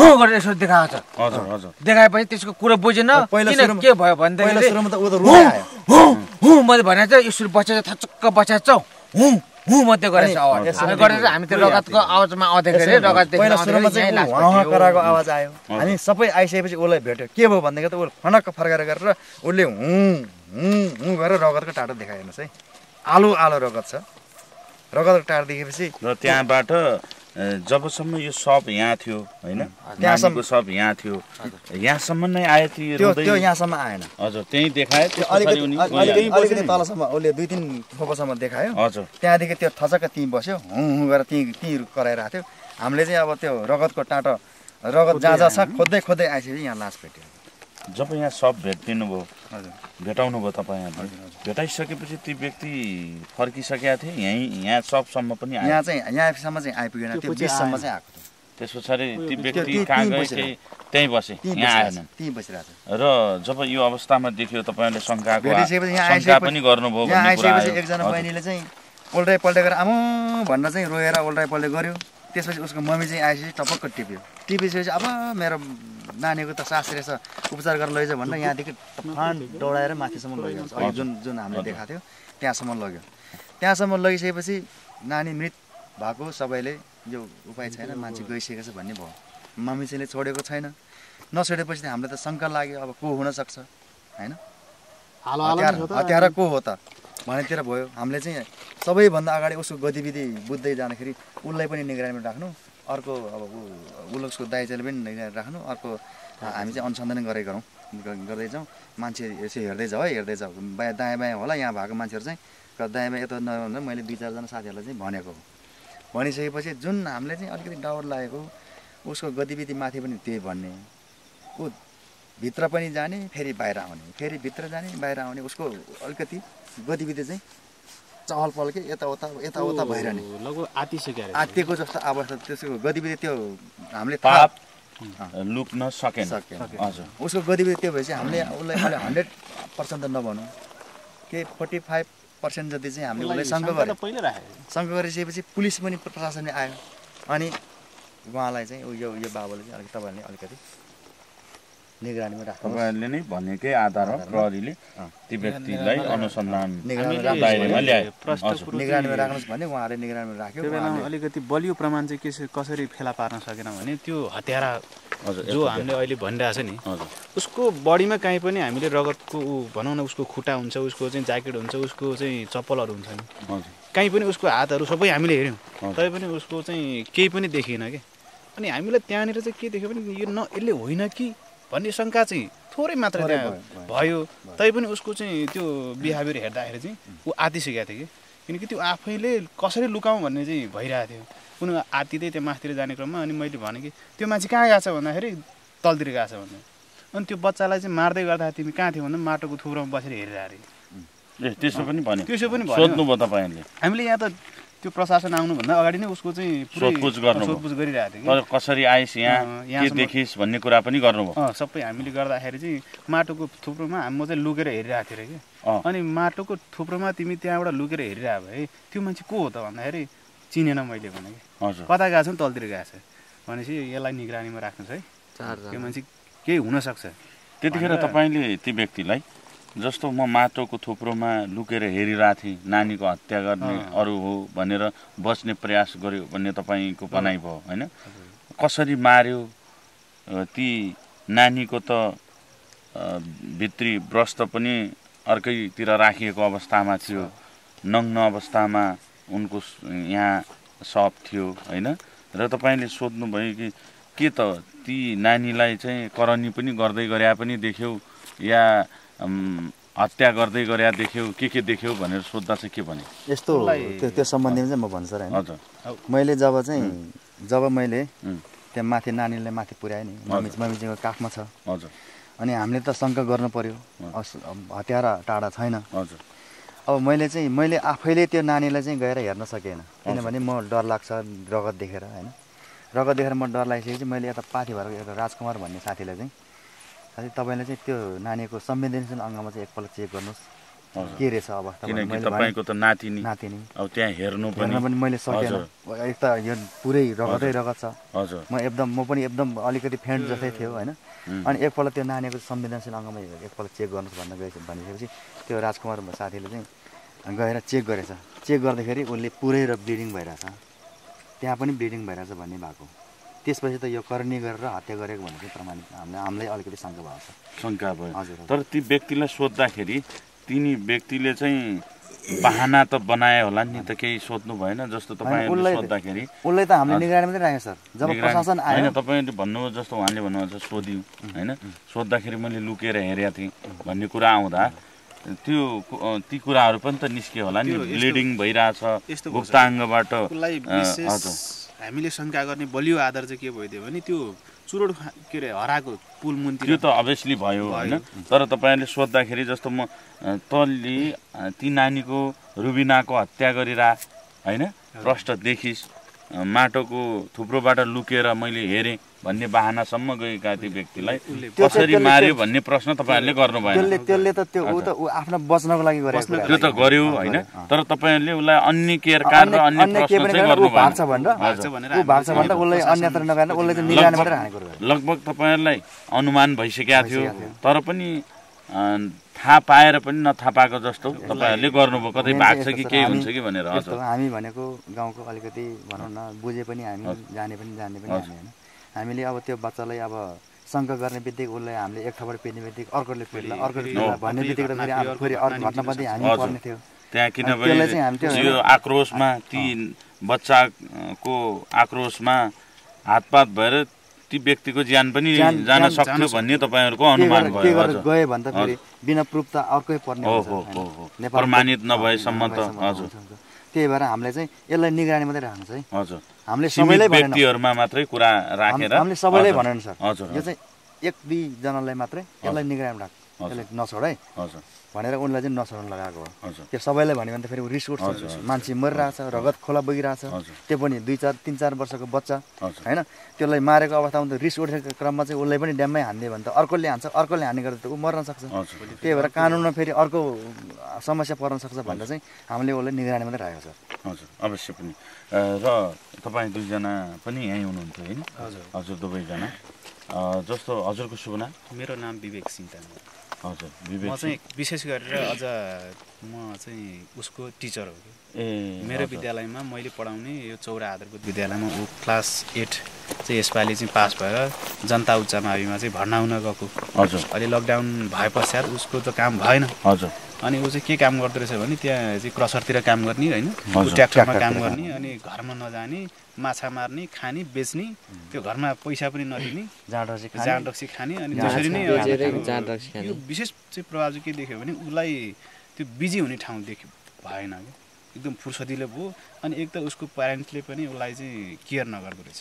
हो गरेर यसो देखाएको छ। हजुर हजुर देखाएपछि त्यसको कुरा बुझेन किन के भयो भन्दै पहिलो सुरुमा त उ त रुँदै आयो हो हो मैले भने चाहिँ यसरी बच्चा थचक्क बच्चा छौ हुँ हुँ मात्रै गरेछ आवाज हामी गरेर हामी त्यो रगतको आवाजमा आउँदाखेरि रगत देख्न आउँदाखेरि कराको आवाज आयो। हामी सबै आइसकेपछि उसलाई भेट्यो के भयो भन्दाखेरि त उसले फनक्क फर्काएर गरेर उसले हुँ हुँ हुँ गरेर रगतको टाटो देखायो। हेर्नुहोस् है आलु आलु रगत छ रगतको टाटो देखेपछि र त्यहाँबाट जबसम्म यो सब यहाँ थियो हैन त्यहाँसम्मको सब यहाँ थियो यहाँसम्म नै आयो त्यो त्यो यहाँसम्म आएन। हजुर त्यही देखायो त्यो अलिकति तलसम्म उसले दुई तीन फोटोसम्म देखायो। हजुर त्यहाँदेखि त्यो थचक्क त्यहीँ बस्यो हुँ हुँ गरेर त्यहीँ त्यहीँ कराइरहेको थियो। हामीले चाहिँ अब त्यो रगतको टाँटो रगत जहाँ जहाँ छ खोज्दै खोज्दै आइसकेपछि यहाँ लास भेट्यो। जब यहाँ सब भेटिदिनु भयो भेटाउनु भयो तपाईँहरूले भेटाइसकेपछि ती व्यक्ति फर्किसकेका थिए यहीँ यहाँ सबसम्म पनि यहाँ चाहिँ यहाँसम्म चाहिँ आइपुगेन त्यो बिचसम्म चाहिँ आएको थियो। त्यस पछाडि ती व्यक्ति कहाँ गए त्यहीँ बसे यहाँ आएनन् त्यहीँ बसिरहेको थियो। र जब यो अवस्थामा देखियो तपाईँहरूले शङ्काको शङ्का पनि गर्नुभयो भन्ने कुरा आयो। एकजना बहिनीले चाहिँ उल्टाइ पल्टाइ गरेर आमा भनेर चाहिँ रोएर उल्टाइ पल्टाइ गर्यो। त्यसपछि उसको मम्मी चाहिँ आएपछि टपक्क टिप्यो टिपिसकेपछि अब मेरो नानीको त सास रहेछ उपचार गरेर लैजा भनेर यहाँदेखि फान दौडाएर माथिसम्म लग्यो। अघि जुन जुन हामीले देखाएको थियो त्यहाँसम्म लग्यो। त्यहाँसम्म लगिसकेपछि नानी मृत भएको सबैले यो उपाय छैन मान्छे गइसकेको छ भन्ने भयो। मम्मी चाहिँले छोडेको छैन नछोडेपछि त हामीलाई त शङ्का लाग्यो अब को हुनसक्छ होइन हत्यारा को हो त भनेतिर भयो। हामीले चाहिँ सबैभन्दा अगाडि उसको गतिविधि बुझ्दै जाँदाखेरि उसलाई पनि निगरानीमा राख्नु अर्को अब ऊ उसको दाइजाले पनि निगरानी राख्नु अर्को हामी चाहिँ अनुसन्धान गरे गरौँ गर्दै जाउँ मान्छे यसो हेर्दै जाऊ है हेर्दै जाऊ बायाँ दायाँ बायाँ होला यहाँ भएको मान्छेहरू चाहिँ र दायाँ बायाँ यता नभन्दा मैले दुई चारजना साथीहरूलाई चाहिँ भनेको हो। भनिसकेपछि जुन हामीले चाहिँ अलिकति डाउट लागेको उसको गतिविधि माथि पनि त्यही भन्ने ऊ भित्र पनि जाने फेरि बाहिर आउने फेरि भित्र जाने बाहिर आउने उसको अलिकति गतिविधि चाहिँ चहल पहलकै यताउता यताउता भइरहने लगभग आतिसक्यो आतिको जस्तो अवस्था त्यसको गतिविधि त्यो हामीले पाप लुक्न सकेन हजुर उसको गतिविधि त्यो भएपछि हामीले उसलाई हन्ड्रेड पर्सेंट त नभनौं के फोर्टी फाइव पर्सेंट जति चाहिँ हामीले उसलाई सँग गरे पहिला राखे सँग गरेपछि पुलिस पनि प्रशासनले आयो अनि उहाँलाई चाहिँ यो यो बाबुले चाहिँ अलिक तपाईले अलिकति निगरानीमा राख्नु तपाईले नै भनेकै आधारमा प्रहरीले ती व्यक्तिलाई अनुसन्धान दायरामा ल्याए प्रश्न निगरानीमा राख्नुस् भने उहाँले निगरानीमा राख्यो त्यसैले अलिकति बलियो प्रमाण चाहिँ के कसरी फेला पार्न सकेन भने त्यो हत्यारा जो हामीले अहिले भनिरहेको छ नि उसको बडीमा कहीं पनि हामीले रगतको भनौँ न उसको खुट्टा हुन्छ उसको चाहिँ ज्याकेट हुन्छ उसको चाहिँ चप्पलहरु हुन्छ नि कहीं पनि उसको हातहरु सबै हामीले हेर्यौं तै पनि उसको चाहिँ केही पनि देखिएन के अनि हामीले त्यहाँनेर चाहिँ के देख्यो भने यो न यसले होइन कि भन्ने शंका चाहिँ थोरै मात्र भयो तै पनि उसको चाहिँ त्यो बिहेभियर हेर्दाखेरि चाहिँ उ आतिसकेको थियो कि किनकि त्यो आफैले कसरी लुकाउँ भन्ने चाहिँ भइरहेको थियो कुन आतिदै त्यो माथितिर जाने क्रममा अनि मैले भने कि त्यो मान्छे कहाँ गएको छ भन्दाखेरि तलतिर गएको छ भन्नु अनि त्यो बच्चालाई चाहिँ मार्दै गर्दा तिमी कहाँ थियौ भन्नु माटोको थुप्रोमा बसेर हेरिरहेको थिए त्यसो पनि भन्यो त्यसो पनि भन्यो सोध्नु भयो तपाईहरुले हामीले यहाँ त त्यो प्रशासन आउनु भन्दा अगाडि नै उसको चाहिँ सोधपुछ गर्नु सोधपुछ गरिरहेथे कि कसरी आइस यहाँ के देखिस भन्ने कुरा पनि गर्नुभयो अ सबै हामीले गर्दाखेरि चाहिँ माटोको थुप्रोमा म चाहिँ लुकेर हेरिरहेथे रे के अनि माटोको थुप्रोमा तिमी त्यहाँबाट लुकेर हेरिरहा भए त्यो मान्छे को हो त भन्दाखेरि चिनेन मैले भने के कता गएको छ तलतिर गएको छ भनेपछि यसलाई निगरानीमा राख्नुस् है चारजना त्यो मान्छे केही हुन सक्छ त्यतिखेर तपाईले ती व्यक्तिलाई जस्तो म माटोको थुप्रोमा लुकेर हेरिरहेको थिएँ नानीको हत्या गर्ने अरु हो भनेर बच्ने प्रयास गर्यो भन्ने तपाईको भनाइ भयो हैन कसरी मार्यो ती नानीको त भित्री ब्रस्ट पनि अर्कैतिर राखिएको अवस्थामा थियो नग्न अवस्थामा उनको यहाँ शव थियो हैन र तपाईले सोध्नु भयो कि के त ती नानीलाई चाहिँ करनी पनि गर्दै गरे पनि देख्यौ या हत्या गर्दै गरे देख्यौ के के देख्यौ भनेर सोध्दा चाहिँ के भने यस्तो त्यो त्यो सम्बन्धमा चाहिँ म भन्छु सर हैन हजुर मैले जब चाहिँ जब मैले त्यहाँ माथि नानीले माथि पुर्याए नि मम्मी मम्मीजीको काखमा छ हजुर अनि हामीले त शंका गर्न पर्यो हत्यारा टाडा छैन हजुर अब मैले चाहिँ मैले आफैले त्यो नानीलाई चाहिँ गएर हेर्न सकेन किनभने म डर लाग्छ रगत देखेर हैन रगत देखेर म डर लागिसकेपछि मैले यता पाथी भरको एउटा राजकुमार भन्ने साथीलाई चाहिँ साथै तपाईले चाहिँ त्यो नानीको संवेदनशील अंगमा चाहिँ एकपल्ट चेक गर्नुस् के रहेछ अवस्था किनकि तपाईको त नातिनी नातिनी अब त्यहाँ हेर्नु पनि मैले सकेन एक त यो पुरै रगतै रगत छ हजुर म एकदम म पनि एकदम अलिकति फेन्ट जस्तै थियो हैन अनि एकपल्ट त्यो नानीको संवेदनशील अंगमा एकपल्ट चेक गर्नुस् भन्न गएछ भनिसकेपछि त्यो राजकुमार साथीले चाहिँ गएर चेक गरेछ चेक गर्दाखेरि उसले पुरै र ब्लिडिङ भइरहेछ त्यहाँ पनि ब्लिडिङ भइरहेछ भन्ने भएको त्यसपछि त यो करनी गरेर हत्या गरेको भनेको प्रमाणित हामीले हामीलाई अलिकति शंका भएको छ शंका भयो तर ती व्यक्तिलाई सोध्दाखेरि तिनी व्यक्तिले चाहिँ बहाना त बनाए होला नि त केही सोध्नु भएन जस्तो तपाईले सोध्दाखेरि उलाई त हामीले निगरानीमा नै राख्यो सर जब प्रशासन आयो हैन तपाईले भन्नुभयो जस्तो उहाँले भन्नुभयो सोधियो हैन सोध्दाखेरि मैले लुकेर हेरेको थिएँ भन्ने कुरा आउँदा त्यो ती कुराहरु पनि त निस्के होला नि ब्लिडिङ भइराछ गुप्ताङ्गबाट हामीले शंका गर्ने बलियो आधार चाहिँ के भइदियो भने त्यो चुरोड के रे हराको पुल मुन्तिर त्यो त अभियसली भयो हैन तर तपाईले सोध्दाखेरि जस्तो म तल्ली ती नानीको रुबिनाको हत्या गरिरा हैन प्रष्ट देखिस माटोको थुप्रोबाट लुकेर मैले हेरे भन्ने बहानासम्म गएका ती व्यक्तिलाई कसरी मार्यो भन्ने प्रश्न तपाईहरुले गर्नु भएन त्यसले त्यसले त त्यो उ त आफ्नो बच्नको लागि गरेको त्यो त गर्यो हैन तर तपाईहरुले उलाई अन्य केयरकार र अन्य प्रश्न चाहिँ गर्नु भएन भाग्छ भनेर उ भाग्छ भन्दा उलाई अन्यत्र नगर्न उलाई चाहिँ निगरानी मात्र राखेको लगभग तपाईहरुलाई अनुमान भइसक्या थियो तर पनि थाहा पाएर पनि नथाहा पाएको जस्तो तपाईहरुले गर्नुभयो कतै भाग्छ कि के हुन्छ कि भनेर हजुर हामी भनेको गाउँको अलिकति भनौँ न बुझे पनि हामी जाने पनि जान्ने पनि हामी हैन हामीले अब त्यो बच्चालाई अब शंका गर्ने बित्तिकै उसलाई हामीले एक खबर पेर्ने बित्तिकै अर्कोले पेर्ला अर्कोले पेर्ला भन्ने बित्तिकै फेरि अब फेरि अर्को घटना पनि हामी पर्ने थियो त्यहाँ किनभने यो आक्रोशमा ती बच्चाको आक्रोशमा हातपात भएर ती व्यक्तिको ज्यान पनि जान सक्थ्यो भन्ने तपाईहरुको अनुमान भयो हजुर गए भन्दा फेरि बिना प्रुफता अर्कै पर्ने हुन्छ हो प्रमाणित नभएसम्म त हजुर त्यही भएर हामीले चाहिँ यसलाई निगरानी मात्रै राख्नु छ है हजुर हामीले सबैलाई भनेन व्यक्तिहरुमा मात्रै कुरा राखेर हामीले सबैलाई भनेन सर हजुर यो चाहिँ एक दुई जनालाई मात्रै त्यसलाई निगरानीमा राख, त्यसले नछोड है भनेर उनलाई चाहिँ नछोड्न लगाएको हो। त्यो सबैलाई भन्यो भने त फेरि रिस उठ्छ, मान्छे मरिरहेछ, रगत खोला बगिरहेछ, त्यो पनि दुई चार तीन चार वर्षको बच्चा हैन, त्यसलाई मारेको अवस्थामा त रिस उठेको क्रममा चाहिँ उसलाई पनि ड्याममै हान्दियो भने त अर्कोले हान्छ, अर्कोले हान्ने गर्दा त ऊ मर्न सक्छ। त्यही भएर कानुनमा फेरि अर्को समस्या पर्न सक्छ भनेर चाहिँ हामीले उसलाई निगरानीमा नै राखेको छ। हजुर अवश्य पनि। र तपाईँ दुईजना पनि यही हुनुहुन्छ हैन? हजुर दुवैजना। जस्तो हजुरको शुभ नाम? मेरो नाम विवेक सिंहतान। हजुर विवेक, म चाहिँ विशेष गरेर अझ म चाहिँ उसको टिचर हो कि। ए मेरो विद्यालयमा मैले पढाउने यो चौरा आधारभूत विद्यालयमा ऊ क्लास एट चाहिँ यसपालि चाहिँ पास भएर जनता उच्च माविमा चाहिँ भर्ना हुन गएको। हजुर अहिले लकडाउन भए पश्चात उसको त काम भएन। हजुर अनि ऊ चाहिँ के काम गर्दो रहेछ भने त्यहाँ चाहिँ क्रसरतिर काम गर्ने होइन, ट्र्याक्टरमा काम गर्ने, अनि घरमा नजाने, माछा मार्ने, खाने, बेच्ने, त्यो घरमा पैसा पनि नदिने, जाँड रक्सी खाने। अनि त्यसरी नै यो विशेष चाहिँ प्रभाव चाहिँ के देख्यो भने उसलाई त्यो बिजी हुने ठाउँ देख्यो भएन क्या, एकदम फुर्सदिलो भयो। अनि एक त उसको प्यारेन्ट्सले पनि उसलाई चाहिँ केयर नगर्दो रहेछ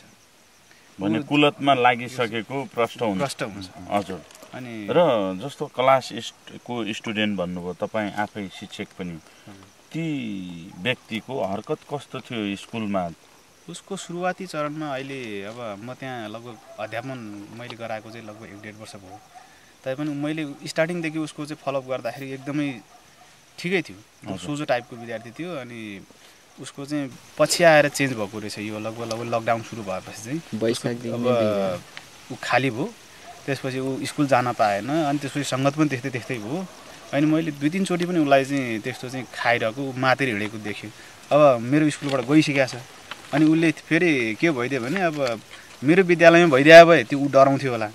भने कुलतमा लागिसकेको प्रष्ट प्रष्ट हुन्छ। हजुर अनि र जस्तो क्लास एटको स्टुडेन्ट भन्नुभयो, तपाईँ आफै शिक्षक पनि, ती व्यक्तिको हरकत कस्तो थियो स्कुलमा? उसको सुरुवाती चरणमा अहिले अब म त्यहाँ लगभग अध्यापन मैले गराएको चाहिँ लगभग एक डेढ वर्ष भयो, तैपनि मैले स्टार्टिङदेखि उसको चाहिँ फलोअप गर्दाखेरि एकदमै ठिकै थियो, सोझो टाइपको विद्यार्थी थियो। अनि उसको चाहिँ पछि आएर चेन्ज भएको रहेछ। यो लगभग लगभग लकडाउन सुरु भएपछि चाहिँ अब ऊ खाली भयो, त्यसपछि ऊ स्कुल जान पाएन, अनि त्यसपछि सङ्गत पनि त्यस्तै त्यस्तै भयो। अनि मैले दुई तिनचोटि पनि उसलाई चाहिँ त्यस्तो चाहिँ खाइरहेको मातेर हिँडेको देखेँ। अब मेरो स्कुलबाट गइसकेको छ, अनि उसले फेरि के भइदियो भने अब मेरो विद्यालयमा भइदियो भए त्यो ऊ डराउँथ्यो होला,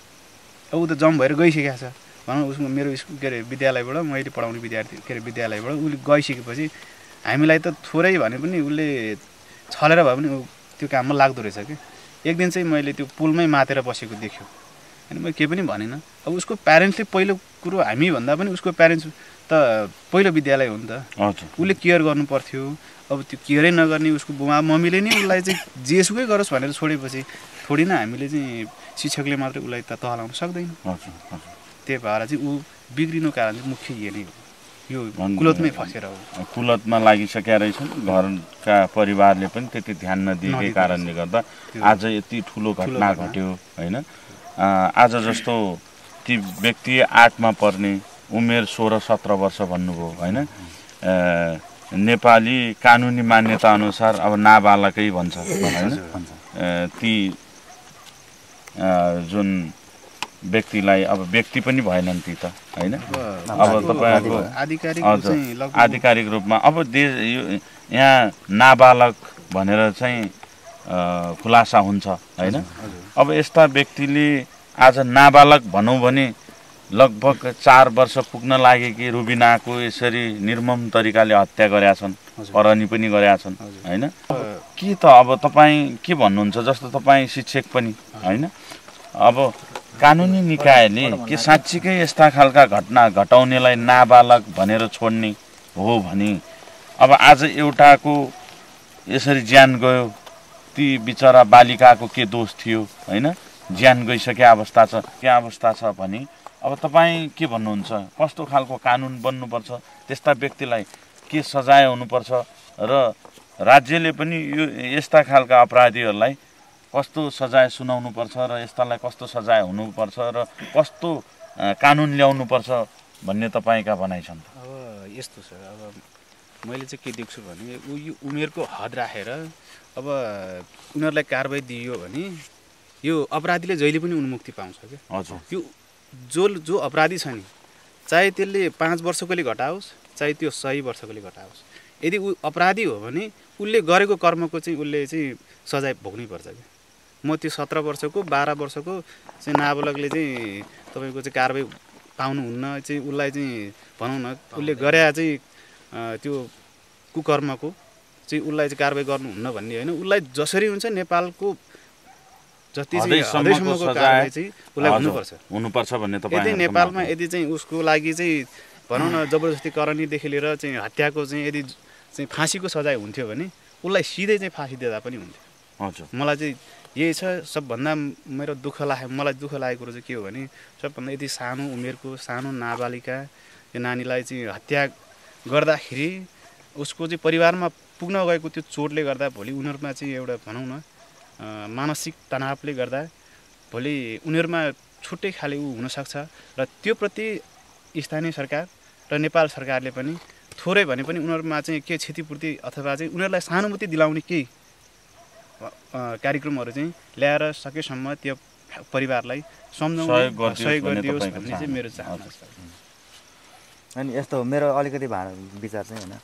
अब ऊ त जम भएर गइसकेको छ। भनौँ उसको मेरो स्कुल के अरे विद्यालयबाट मैले पढाउने विद्यार्थी के अरे विद्यालयबाट उसले गइसकेपछि हामीलाई त थोरै भने पनि उसले छलेर भए पनि ऊ त्यो काममा लाग्दो रहेछ कि। एक दिन चाहिँ मैले त्यो पुलमै मातेर बसेको देख्यो, अनि मैले केही पनि भनेन। अब उसको प्यारेन्ट्सले पहिलो कुरो हामीभन्दा पनि उसको प्यारेन्ट्स त पहिलो विद्यालय हो नि त, उसले केयर गर्नु पर्थ्यो। अब त्यो केयरै नगर्ने उसको बुवा मम्मीले नै उसलाई चाहिँ जेसुकै गरोस् भनेर छोडेपछि थोडी न हामीले चाहिँ शिक्षकले मात्रै उसलाई त तहलाउन सक्दैन। त्यही भएर चाहिँ ऊ बिग्रिनु कारण चाहिँ मुख्य यो नै हो, यो कुलतमै फसेर हो, कुलतमा लागिसकेका रहेछन्। घरका परिवारले पनि त्यति ध्यान नदिएकै कारणले गर्दा आज यति ठुलो घटना घट्यो होइन। आज जस्तो ती व्यक्ति आठमा पर्ने, उमेर सोह्र सत्र वर्ष भन्नुभयो होइन। नेपाली कानुनी मान्यता अनुसार अब नाबालकै भन्छ होइन। ती जुन व्यक्तिलाई अब व्यक्ति पनि भएनन् ती त होइन। अब तपाईँको आधिकारिक रूपमा अब देश यो यहाँ नाबालक भनेर चाहिँ खुलासा हुन्छ होइन। अब यस्ता व्यक्तिले आज नाबालक भनौँ भने लगभग चार वर्ष पुग्न लागेकी रुबिनाको यसरी निर्मम तरिकाले हत्या गरेका छन्, अरनी पनि गरेका छन् होइन। के त अब तपाईँ के भन्नुहुन्छ? जस्तो तपाईँ शिक्षक पनि होइन, अब कानुनी निकायले के साँच्चीकै यस्ता खालका घटना घटाउनेलाई नाबालक भनेर छोड्ने हो भने अब आज एउटाको यसरी ज्यान गयो, ती बिचरा बालिकाको के दोष थियो होइन, ज्यान गइसके अवस्था छ, के अवस्था छ भने अब तपाईँ के भन्नुहुन्छ? कस्तो खालको कानुन बन्नुपर्छ, त्यस्ता व्यक्तिलाई के सजाय हुनुपर्छ, र राज्यले पनि यो यस्ता खालका अपराधीहरूलाई कस्तो सजाय सुनाउनुपर्छ, र यस्तालाई कस्तो सजाय हुनुपर्छ, र कस्तो कानुन ल्याउनुपर्छ भन्ने तपाईँका भनाइ छन्? अब यस्तो छ, अब मैले चाहिँ के देख्छु भने ऊ यो उमेरको हद राखेर अब उनीहरूलाई कारवाही दियो भने यो अपराधीले जहिले पनि उन्मुक्ति पाउँछ क्या। हजुर यो जो जो अपराधी छ नि, चाहे त्यसले पाँच वर्षकोले घटाओस्, चाहे त्यो सय वर्षकोले घटाओस्, यदि ऊ अपराधी हो भने उसले गरेको कर्मको चाहिँ उसले चाहिँ सजाय भोग्नैपर्छ क्या। म त्यो सत्र वर्षको बाह्र वर्षको चाहिँ नाबालकले चाहिँ तपाईँको चाहिँ कारवाही पाउनुहुन्न, चाहिँ उसलाई चाहिँ भनौँ न उसले गरे चाहिँ त्यो कुकर्मको चाहिँ उसलाई चाहिँ कारवाही गर्नुहुन्न भन्ने होइन। उसलाई जसरी हुन्छ नेपालको जति चाहिँ कारवाही चाहिँ उसलाई हुनुपर्छ हुनुपर्छ भन्ने तपाईँ। यदि नेपालमा यदि चाहिँ उसको लागि चाहिँ भनौँ न जबरजस्ती करनीदेखि लिएर चाहिँ हत्याको चाहिँ यदि चाहिँ फाँसीको सजाय हुन्थ्यो भने उसलाई सिधै चाहिँ फाँसी दिँदा पनि हुन्थ्यो। हजुर मलाई चाहिँ यही छ सबभन्दा मेरो दुःख लाग्यो। मलाई दुःख लागेको कुरा चाहिँ के हो भने सबभन्दा यति सानो उमेरको सानो नाबालिका यो नानीलाई चाहिँ हत्या गर्दाखेरि उसको चाहिँ परिवारमा पुग्न गएको त्यो चोटले गर्दा भोलि उनीहरूमा चाहिँ एउटा भनौँ न मानसिक तनावले गर्दा भोलि उनीहरूमा छुट्टै खाले ऊ हुनसक्छ र त्योप्रति स्थानीय सरकार र नेपाल सरकारले पनि थोरै भने पनि उनीहरूमा चाहिँ के क्षतिपूर्ति अथवा चाहिँ उनीहरूलाई सहानुभूति दिलाउने केही कार्यक्रमहरू चाहिँ ल्याएर सकेसम्म त्यो परिवारलाई सम्झाउन सहयोग गरिदियोस् भन्ने चाहिँ मेरो चाहना छ। अनि यस्तो मेरो अलिकति विचार चाहिँ हैन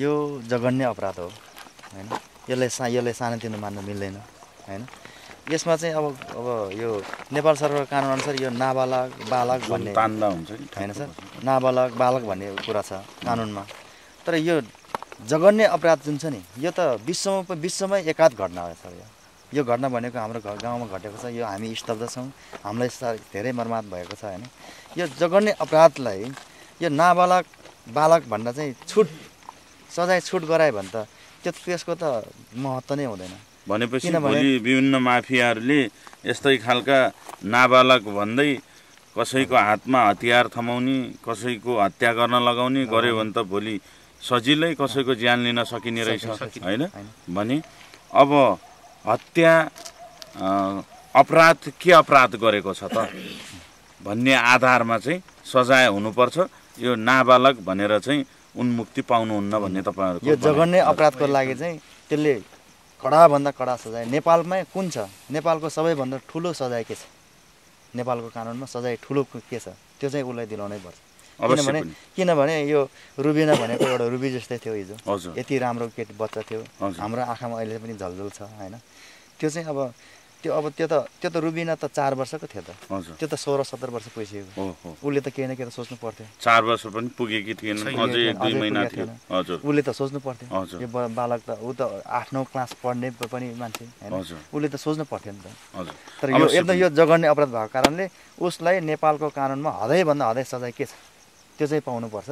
यो जघन्य अपराध हो हैन यसलाई यसलाई सानोतिनो मान्न मिल्दैन हैन। यसमा चाहिँ अब अब यो नेपाल सरकार कानुन अनुसार यो नाबालक बालक भन्ने तान्दा हुन्छ नि हैन सर नाबालक बालक भन्ने कुरा छ कानुनमा। तर यो जघन्य अपराध जुन छ नि यो त विश्वमा विश्वमै एकाध घटना हो सर। यो यो घटना भनेको हाम्रो गाउँमा घटेको छ। यो हामी स्तब्ध छौँ, हामीलाई धेरै मर्माहत भएको छ हैन। यो जघन्य अपराधलाई यो नाबालक बालक भन्दा चाहिँ छुट सजाय छुट गरायो भने त त्यो त्यसको त महत्त्व नै हुँदैन। भनेपछि भोलि विभिन्न माफियाहरूले यस्तै खालका नाबालक भन्दै कसैको हातमा हतियार थमाउने कसैको हत्या गर्न लगाउने गर्यो भने त भोलि सजिलै कसैको ज्यान लिन सकिने रहेछ होइन। भने अब हत्या अपराध के अपराध गरेको छ त भन्ने आधारमा चाहिँ सजाय हुनुपर्छ। यो नाबालक भनेर चाहिँ उन्मुक्ति पाउनुहुन्न भन्ने तपाईँहरूको यो जघन्य अपराधको लागि चाहिँ त्यसले कडाभन्दा कडा सजाय नेपालमै कुन छ? नेपालको सबैभन्दा ठुलो सजाय के छ? नेपालको कानुनमा सजाय ठुलो के छ? त्यो चाहिँ उसलाई दिलाउनै पर्छ। किनभने किनभने यो रुबिना भनेको एउटा रुबी जस्तै थियो हिजो, यति राम्रो केटी बच्चा थियो, हाम्रो आँखामा अहिले पनि झलझल छ होइन। त्यो चाहिँ अब त्यो अब त्यो त त्यो त रुबिना त चार वर्षको थियो त, त्यो त सोह्र सत्र वर्ष पुगिसक्यो। उसले त केही न केही त सोच्नु पर्थ्यो। चार वर्ष पनि पुगेकी थिएन, अझै एक दुई महिना थियो। हजुर उसले त सोच्नु पर्थ्यो। यो बालक त ऊ त आठ नौ क्लास पढ्ने पनि मान्छे हैन, उसले त सोच्नु पर्थ्यो नि त। तर यो एकदम यो जघन्य अपराध भएको कारणले उसलाई नेपालको कानुनमा हदैभन्दा हदै सजाय के छ त्यो चाहिँ पाउनुपर्छ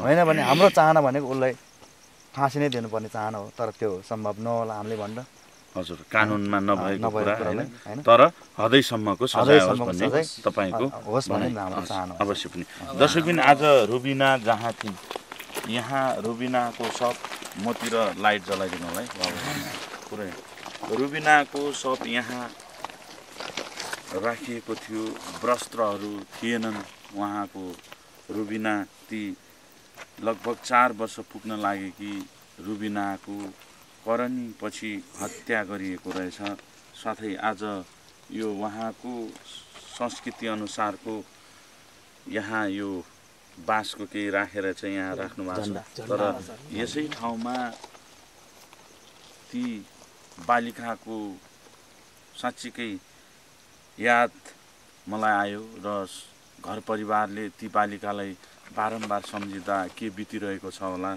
होइन। भने हाम्रो चाहना भनेको उसलाई फाँसी नै दिनुपर्ने चाहना हो, तर त्यो सम्भव नहोला हामीले भन्दा। हजुर कानुनमा नभएको कुरा हैन, तर हदैसम्मको सजाय होस् भन्ने तपाईको होस् भन्ने हाम्रो चाहना हो। अवश्य पनि दर्शकबिन आज रुबिना जहाँ थिइन् यहाँ रुबिनाको शव मतिर लाइट जलाइदिनु होला पुरै। रुबिनाको शव यहाँ राखिएको थियो, वस्त्रहरू थिएनन् उहाँको। रुबिना ती लगभग चार वर्ष पुग्न लागेकी रुबिनाको करनी पछि हत्या गरिएको रहेछ। साथै आज यो वहाँको संस्कृति अनुसारको यहाँ यो बाँसको केही राखेर चाहिँ यहाँ राख्नु भएको छ। तर यसै ठाउँमा ती बालिकाको साँच्चीकै याद मलाई आयो र घर परिवारले ती बालिकालाई बारम्बार सम्झिँदा के बितिरहेको छ होला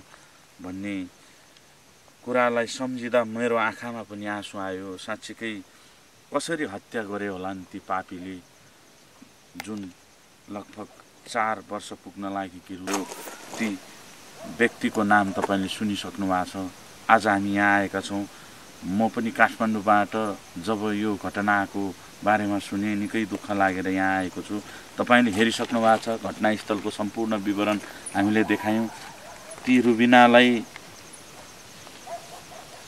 भन्ने कुरालाई सम्झिँदा मेरो आँखामा पनि आँसु आयो। साँच्चीकै कसरी हत्या गरे होला नि ती पापीले, जुन लगभग चार वर्ष पुग्न लागेकी हो ती व्यक्तिको नाम तपाईँले सुनिसक्नु भएको छ। आज हामी यहाँ आएका छौँ। म पनि काठमाडौँबाट जब यो घटनाको बारेमा सुने निकै दुःख लागेर यहाँ आएको छु। तपाईँले हेरिसक्नु भएको छ घटनास्थलको सम्पूर्ण विवरण हामीले देखायौँ। ती रुबिनालाई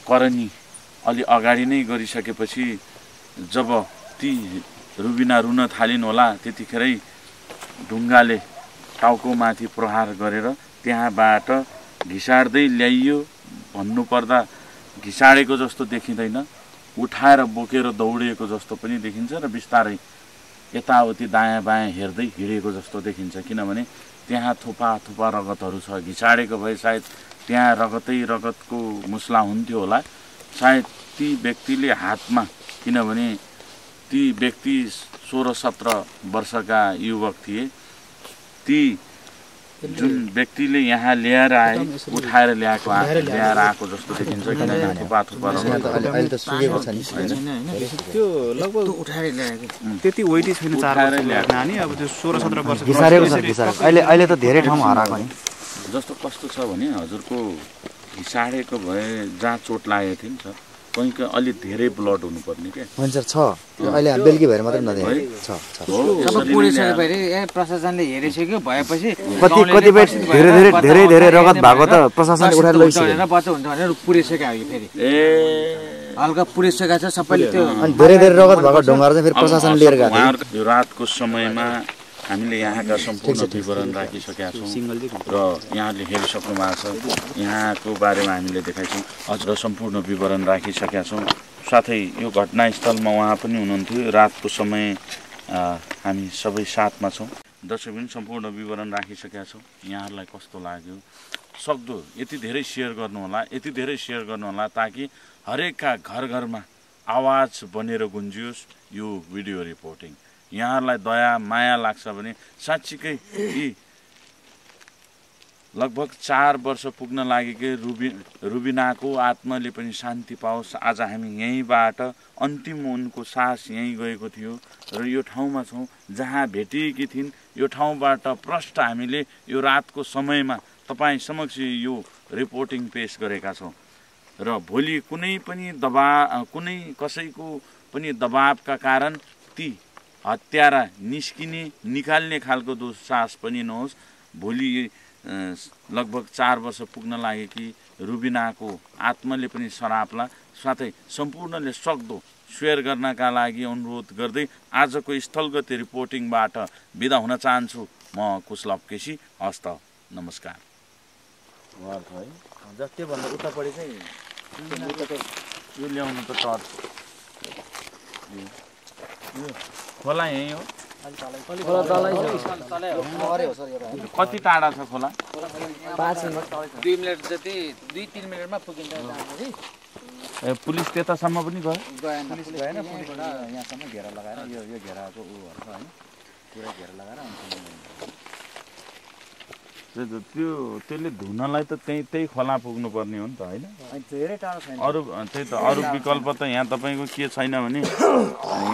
करनी अलि अगाडि नै गरिसकेपछि जब ती रुबिना रुन थालिन् होला त्यतिखेरै ढुङ्गाले टाउकोमाथि प्रहार गरेर त्यहाँबाट घिसार्दै ल्याइयो। भन्नुपर्दा घिसारेको जस्तो देखिँदैन, उठाएर बोकेर दौडिएको जस्तो पनि देखिन्छ र बिस्तारै यताउति दायाँ बायाँ हेर्दै हिँडेको जस्तो देखिन्छ। किनभने त्यहाँ थुपा थुपा रगतहरू छ। घिसारेको भए सायद त्यहाँ रगतै रगतको मुस्ला हुन्थ्यो होला। सायद ती व्यक्तिले हातमा, किनभने ती व्यक्ति सोह्र सत्र वर्षका युवक थिए, ती जुन व्यक्तिले यहाँ ल्याएर आए उठाएर ल्याएको ल्याएर आएको जस्तो देखिन्छ। अहिले त धेरै ठाउँमा हराएको नि जस्तो कस्तो छ भने हजुरको घिसारेको भए जहाँ चोट लागेको थियो नि त कहीं कहीं अलि धेरै ब्लड हुनुपर्ने के हुन्छ छ अहिले हामी बेलकी भएर मात्र नदिए छ छ सब पुरै छ भएर ए प्रशासनले हेरिसक्यो भएपछि कति कति धेरै धेरै धेरै धेरै रगत भएको त प्रशासनले उठाएर लगिसक्यो हैन बच्चा हुन्छ भने पुरिसक्यो हामी फेरि ए हल्का पुरिसक्यो छ सबैले त्यो अनि धेरै धेरै रगत भएको ढोंगार चाहिँ फेरि प्रशासनले लिएर गयो यो रातको समयमा हामीले यहाँका सम्पूर्ण विवरण राखिसकेका छौँ र यहाँले हेरि सक्नु भएको छ। यहाँको बारेमा हामीले देखाइछौँ अझ सम्पूर्ण विवरण राखिसकेका छौँ। साथै यो घटनास्थलमा उहाँ पनि हुनुहुन्थ्यो। रातको समय हामी सबै साथमा छौँ। दर्शक पनि सम्पूर्ण विवरण राखिसकेका छौँ। यहाँहरूलाई कस्तो लाग्यो सक्दो यति धेरै सेयर गर्नुहोला, यति धेरै सेयर गर्नुहोला ताकि हरेकका घर घरमा आवाज बनेर गुन्जियोस् यो भिडियो रिपोर्टिङ। यहाँलाई दया माया लाग्छ भने साँच्चीकै यी लगभग चार वर्ष पुग्न लागेकै रुबी रुबिनाको आत्माले पनि शान्ति पाओस्। आज हामी यहीँबाट अन्तिम उनको सास यहीँ गएको थियो र यो ठाउँमा छौँ जहाँ भेटिएकी थिइन्। यो ठाउँबाट प्रष्ट हामीले यो रातको समयमा तपाईँ समक्ष यो रिपोर्टिङ पेश गरेका छौँ र भोलि कुनै पनि दबा कुनै कसैको पनि दबावका कारण ती हत्यारा निस्किने निकाल्ने खालको दुस्साहस पनि नहोस्। भोलि लगभग चार वर्ष पुग्न लागेकी रुबिनाको आत्माले पनि सराप्ला। साथै सम्पूर्णले सक्दो सेयर गर्नका लागि अनुरोध गर्दै आजको स्थलगत रिपोर्टिङबाट बिदा हुन चाहन्छु। म कुशलभ केसी हस्त नमस्कार। जस्तै भन्दा उतापट्टि चाहिँ यो ल्याउनु त टर्च खोला यही हो। कति टाढा छ खोला? दुई मिनट जति दुई तिन मिनटमा पुगिन्छ। ए पुलिस त्यतासम्म पनि गयो? गएन पुलिसले गएन। पुलिसबाट यहाँसम्म घेरा लगाएर यो यो घेराको उहरू छ हैन पुरै घेरा लगाएर त्यो त्यो त्यसले धुनलाई त त्यही त्यही खोला पुग्नु पर्ने हो नि त हैन? धेरै टाढो छैन। अरु त्यही त अरु विकल्प त यहाँ तपाईको के छैन भने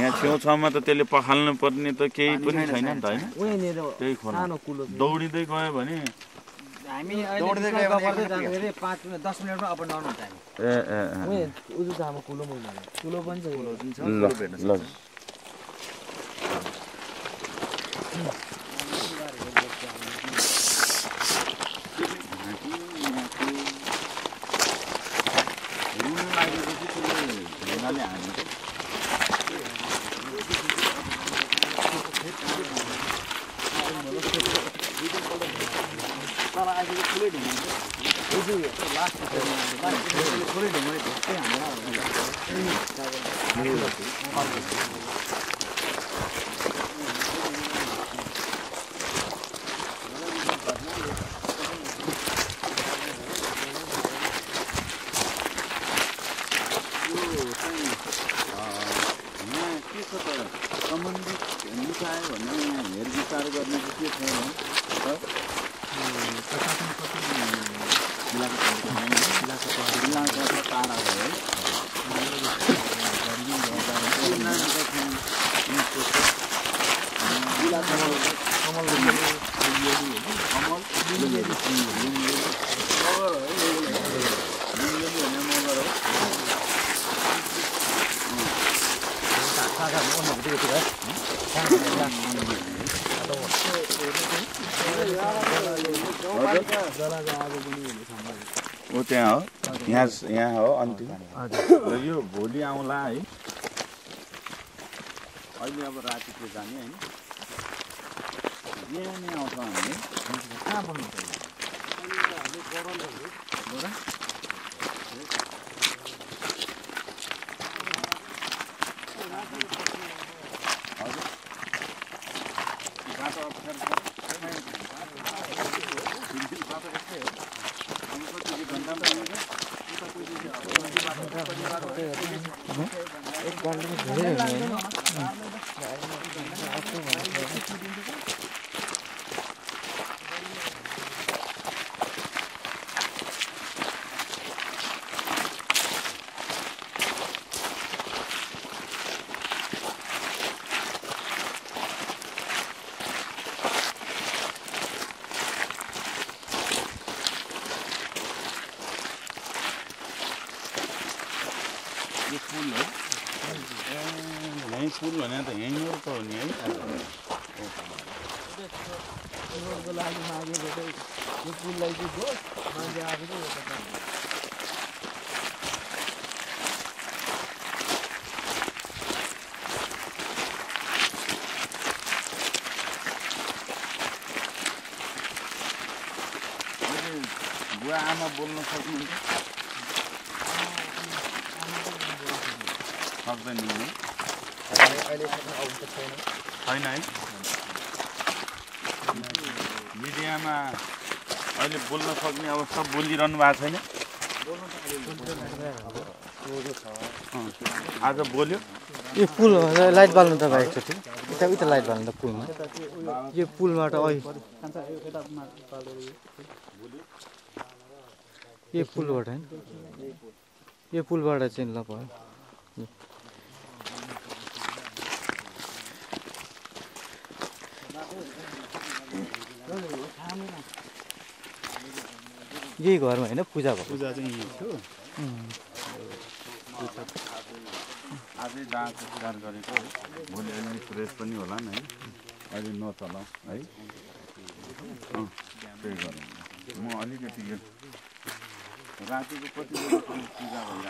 यहाँ छेउछाउमा त त्यसले पखाल्नु पर्ने त केही पनि छैन नि त हैन? त्यही खोला दौडिदै गयो भने हामी दौडिदै गयो भने पाँच दस मिनेटमा अप डाउन हुन्छ हामी। ए ए ए उजु त हाम्रो कुलो मुनि कुलो पनि छ। कुलो जुन छ कुलो भेट्न सक्छ। ओ त्यहाँ हो यहाँ यहाँ हो अन्तिम र यो भोलि आउँला है। अहिले अब राति के जाने हैन यहाँ नै आउँछ हामी कहाँ बन्नु पर्यो हामी गरौँला हो र यहीं फूल बने तो यहीं और तो नहीं आई। आमा बोल्न सक्नुहुन्छ? सक्दैन नि। अहिले सक्नु आउँछ छैन। हैन है। मिडियामा अहिले बोल्न सक्ने अब सब बोलिरहनु भएको छैन। बोल्न सक्नुहुन्छ? आज बोल्यो। यो पुल लाइट बाल्नु त भएको थियो। यता उता लाइट बाल्नु त पुलमा। यो पुलबाट अइ ये पुल है ये पुल बड़ा चेन लगा है। यही घर में है ना पूजा को पूजा तो यही है। आज जांच सुधार करने को बोले नहीं प्रेस पनी वाला नहीं आज नौ साला है। हाँ ठीक है। मौली के तीन रात को पति पूजा हो गया।